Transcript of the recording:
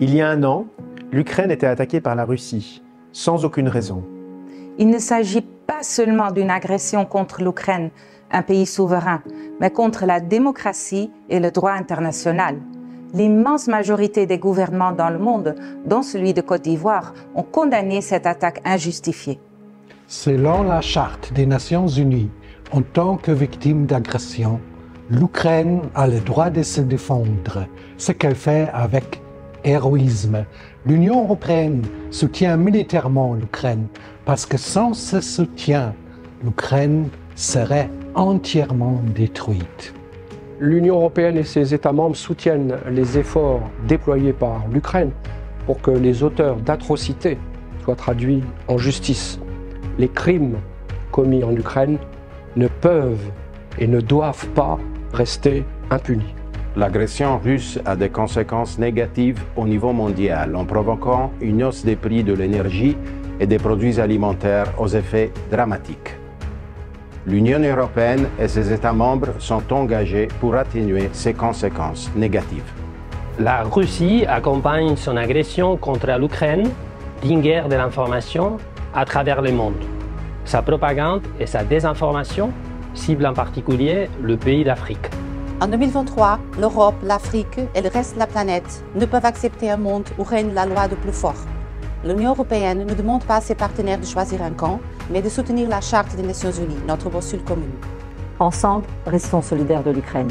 Il y a un an, l'Ukraine était attaquée par la Russie, sans aucune raison. Il ne s'agit pas seulement d'une agression contre l'Ukraine, un pays souverain, mais contre la démocratie et le droit international. L'immense majorité des gouvernements dans le monde, dont celui de Côte d'Ivoire, ont condamné cette attaque injustifiée. Selon la Charte des Nations Unies, en tant que victime d'agression, l'Ukraine a le droit de se défendre, ce qu'elle fait avec héroïsme. L'Union européenne soutient militairement l'Ukraine, parce que sans ce soutien, l'Ukraine serait entièrement détruite. L'Union européenne et ses États membres soutiennent les efforts déployés par l'Ukraine pour que les auteurs d'atrocités soient traduits en justice. Les crimes commis en Ukraine ne peuvent et ne doivent pas rester impunis. L'agression russe a des conséquences négatives au niveau mondial en provoquant une hausse des prix de l'énergie et des produits alimentaires aux effets dramatiques. L'Union européenne et ses États membres sont engagés pour atténuer ces conséquences négatives. La Russie accompagne son agression contre l'Ukraine d'une guerre de l'information à travers le monde. Sa propagande et sa désinformation ciblent en particulier le pays d'Afrique. En 2023, l'Europe, l'Afrique et le reste de la planète ne peuvent accepter un monde où règne la loi du plus fort. L'Union européenne ne demande pas à ses partenaires de choisir un camp, mais de soutenir la Charte des Nations Unies, notre boussole commune. Ensemble, restons solidaires de l'Ukraine.